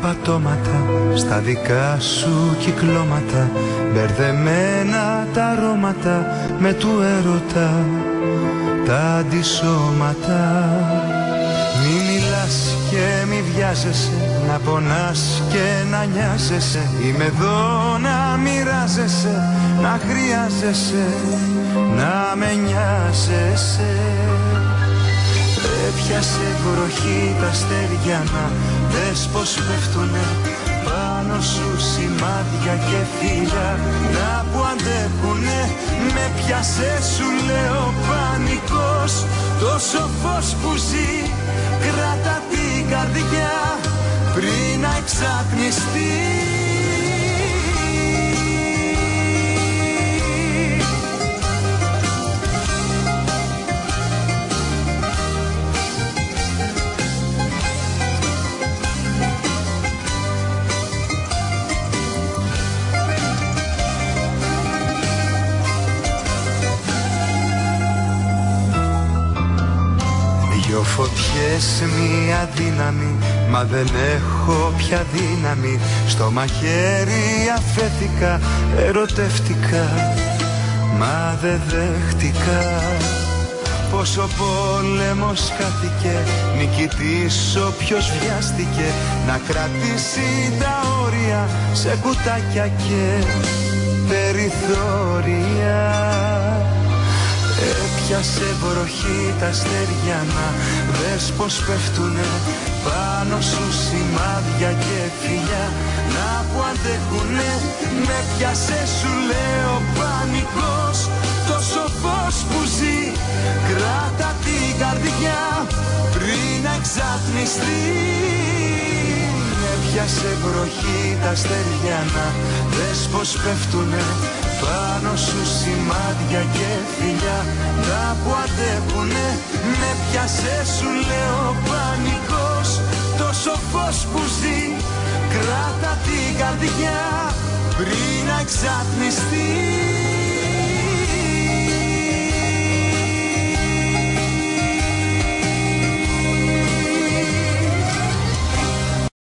τα πατώματα, στα δικά σου κυκλώματα, μπερδεμένα τα αρώματα με του έρωτα τα αντισώματα. Μη μιλάς και μη βιάζεσαι, να πονάς και να νοιάζεσαι. Είμαι εδώ να μοιράζεσαι, να χρειάζεσαι, να με νοιάζεσαι. Έπιασε βροχή τα αστέρια να δες πως πέφτουνε, πάνω σου σημάδια και φύλλα να που αντέχουνε. Με πιάσε σου λέω πανικός, τόσο φως που ζει κράτα την καρδιά πριν να εξαπνιστεί. Φωτιές μια δύναμη, μα δεν έχω πια δύναμη. Στο μαχαίρι αφέθηκα, ερωτεύτηκα, μα δεν δέχτηκα. Πως ο πόλεμος χάθηκε, νικητής όποιος βιάστηκε να κρατήσει τα όρια σε κουτάκια και περιθώρια. Έπιασε βροχή τα αστέρια να δες πως πέφτουνε, πάνω σου σημάδια και φιλιά να που αντέχουνε. Με πιάσε σου λέω πανικός, τόσο φως που ζει κράτα την καρδιά πριν να εξαπνιστεί. Έπιασε βροχή τα αστέρια να δες πως πέφτουνε, πάνω σου σημάδια και φιλιά τα που αντέχουνε. Με πιάσε σου λέω πανικός, τόσο φως που ζει κράτα την καρδιά πριν να εξαπνιστεί.